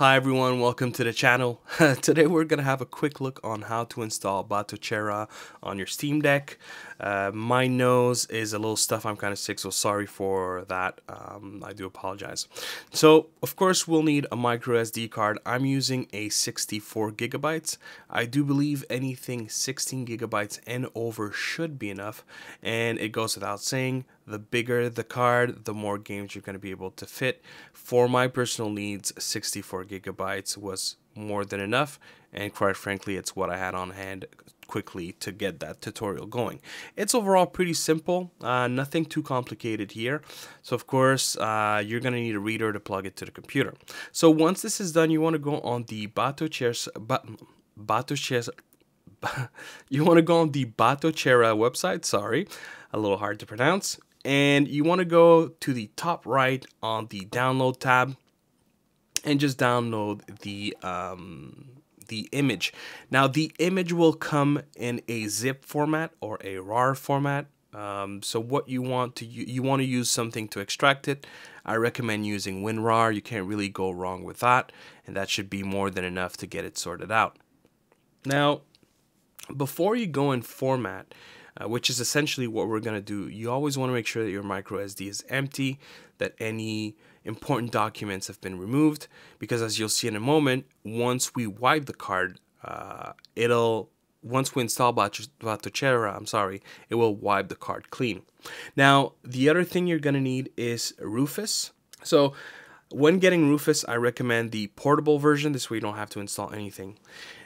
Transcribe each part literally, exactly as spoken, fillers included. Hi everyone, welcome to the channel. Today we're gonna have a quick look on how to install Batocera on your Steam Deck. Uh, my nose is a little stuffed, I'm kind of sick, so sorry for that. Um, I do apologize. So of course we'll need a micro S D card. I'm using a sixty-four gigabytes. I do believe anything sixteen gigabytes and over should be enough, and it goes without saying, the bigger the card, the more games you're going to be able to fit. For my personal needs, sixty-four gigabytes was more than enough, and quite frankly, it's what I had on hand quickly to get that tutorial going. It's overall pretty simple, uh, nothing too complicated here. So of course, uh, you're going to need a reader to plug it to the computer. So once this is done, you want to go on the Batocera, Batocera, you want to go on the Batocera website, sorry, a little hard to pronounce. And you want to go to the top right on the download tab and just download the um, the image. Now the image will come in a zip format or a RAR format. Um, so what you want to you, you want to use something to extract it. I recommend using WinRAR. You can't really go wrong with that, and that should be more than enough to get it sorted out. Now, before you go in format, Uh, which is essentially what we're going to do, you always want to make sure that your micro S D is empty, that any important documents have been removed, because as you'll see in a moment, once we wipe the card, uh, it'll once we install Batocera, I'm sorry, it will wipe the card clean. Now, the other thing you're going to need is Rufus. So when getting Rufus, I recommend the portable version. This way you don't have to install anything.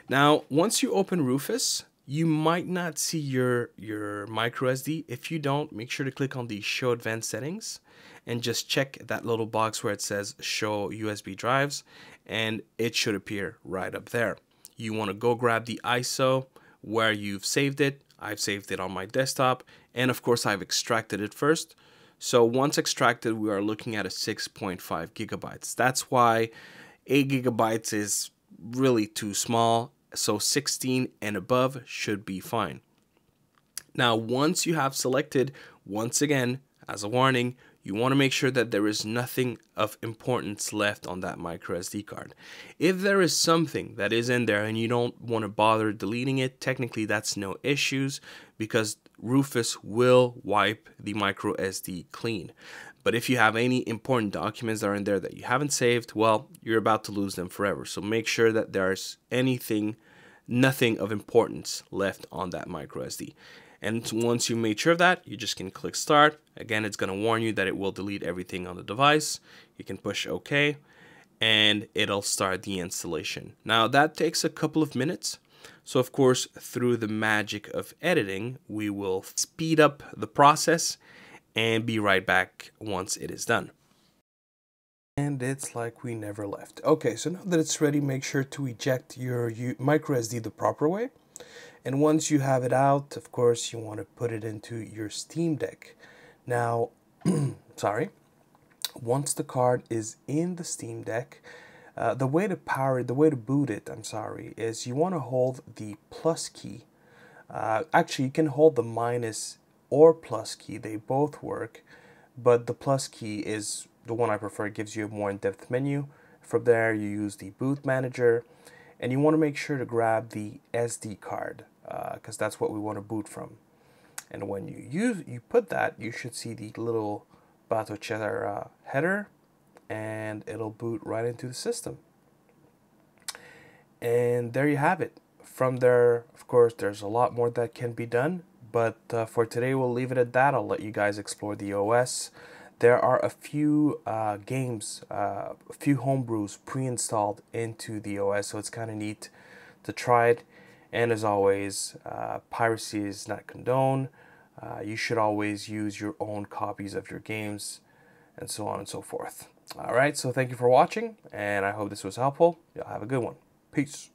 Now, once you open Rufus, you might not see your, your micro S D. If you don't, make sure to click on the Show Advanced Settings and just check that little box where it says Show U S B Drives, and it should appear right up there. You want to go grab the I S O where you've saved it. I've saved it on my desktop, and of course I've extracted it first. So once extracted, we are looking at a six point five gigabytes. That's why eight gigabytes is really too small. So sixteen and above should be fine. Now, once you have selected, once again, as a warning, you want to make sure that there is nothing of importance left on that micro S D card. If there is something that is in there and you don't want to bother deleting it, technically that's no issues, because Rufus will wipe the micro S D clean. But if you have any important documents that are in there that you haven't saved, well, you're about to lose them forever. So make sure that there's anything, nothing of importance left on that micro S D. And once you made sure of that, you just can click Start. Again, it's going to warn you that it will delete everything on the device. You can push OK, and it'll start the installation. Now that takes a couple of minutes. So of course, through the magic of editing, we will speed up the process and be right back once it is done. And it's like we never left. Okay, so now that it's ready, make sure to eject your micro S D the proper way. And once you have it out, of course, you want to put it into your Steam Deck. Now, sorry, once the card is in the Steam Deck, uh, the way to power it, the way to boot it, I'm sorry, is you want to hold the plus key. Uh, actually, you can hold the minus or plus key, they both work, but the plus key is the one I prefer. It gives you a more in-depth menu. From there, you use the boot manager, and you want to make sure to grab the S D card, because uh, that's what we want to boot from. And when you use you put that, you should see the little Batocera header, and it'll boot right into the system. And there you have it. From there, of course, there's a lot more that can be done, but uh, for today we'll leave it at that. I'll let you guys explore the O S. There are a few uh, games, uh, a few homebrews pre-installed into the O S, so it's kind of neat to try it. And as always, uh, piracy is not condoned. Uh, you should always use your own copies of your games, and so on and so forth. Alright, so thank you for watching, and I hope this was helpful. Y'all have a good one. Peace.